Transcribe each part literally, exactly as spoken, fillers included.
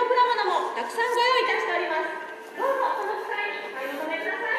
の果物もたくさんご用意いたしております。どうぞその際にお買い求めください。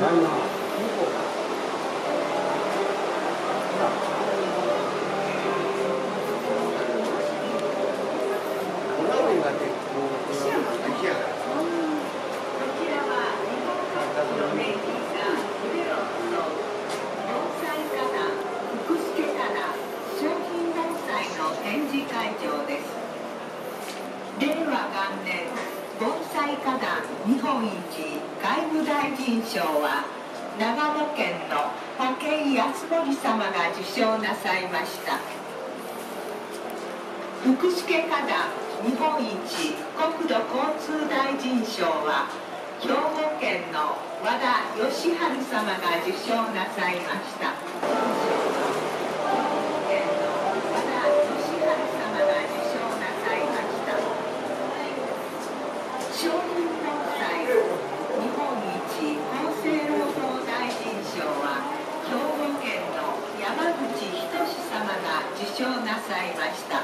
ないな。 は長野県の武井康則様が受賞なさいました。福助花壇日本一国土交通大臣賞は兵庫県の和田義治様が受賞なさいました。 受賞なさいました。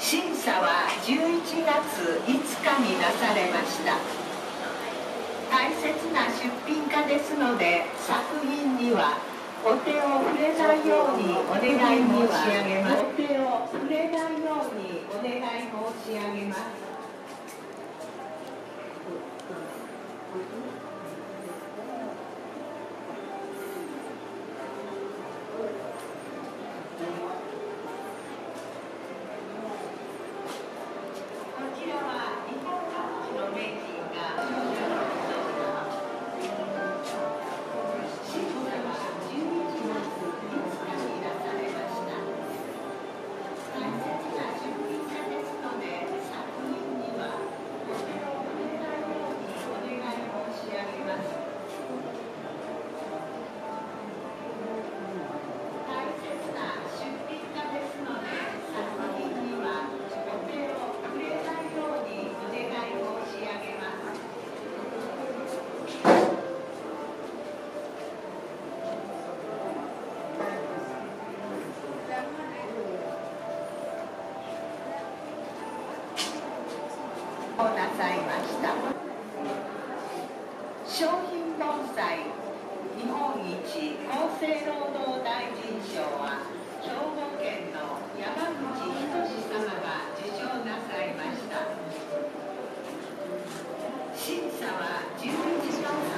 審査はじゅういちがついつかになされました。大切な出品家ですので、作品にはお手を触れないようにお願い申し上げます。お手を触れないようにお願い申し上げます。 商品盆栽日本一厚生労働大臣賞は兵庫県の山口仁様が受賞なさいました。審査はじゅういちがつ。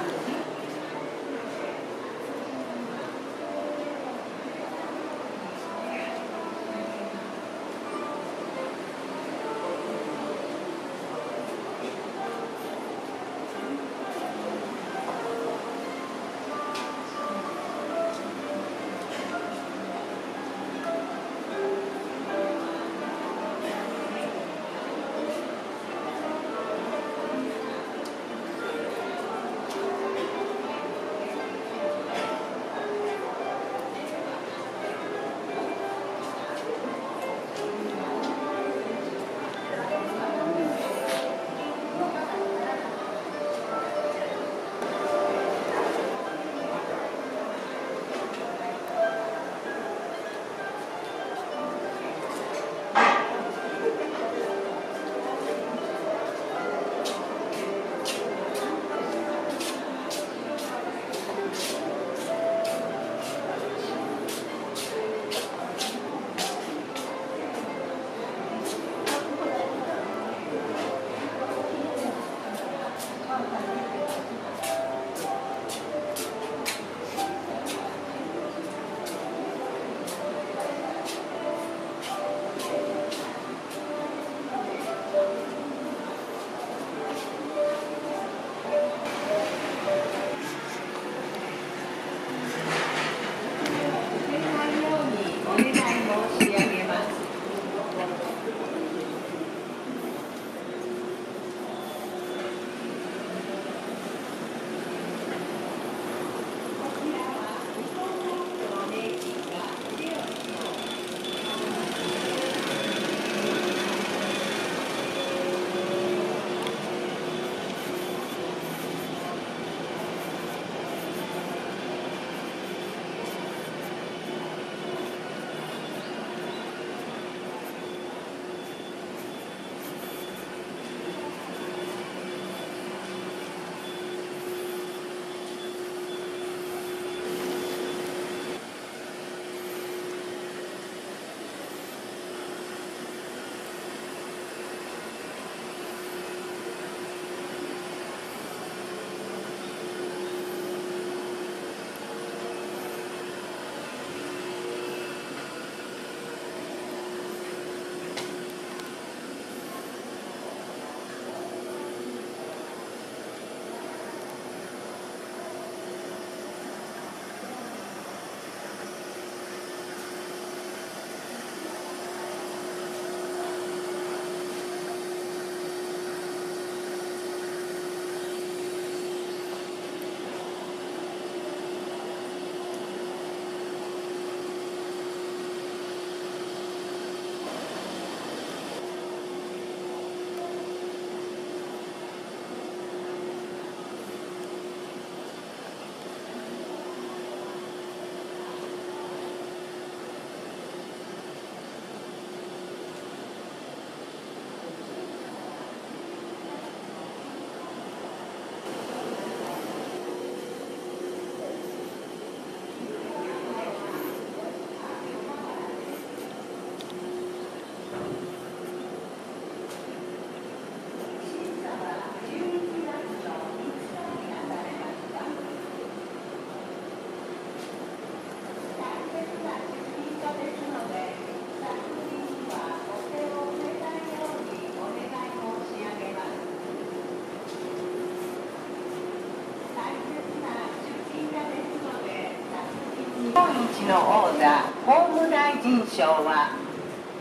市の王座法務大臣賞は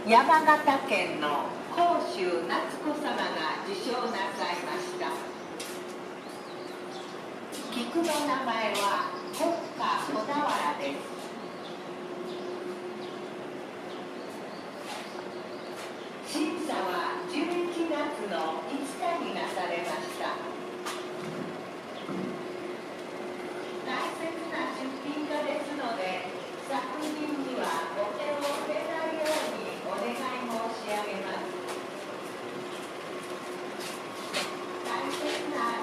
山形県の甲州夏子様が受賞なさいました。菊の名前は国家小田原です。審査はじゅういちがつのいつかになされました。大切な出品家ですので、作品にはご手を触れないようにお願い申し上げます。大切な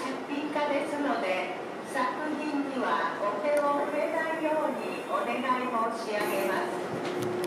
出品家ですので、作品にはご手を触れないようにお願い申し上げます。お願い申し上げます。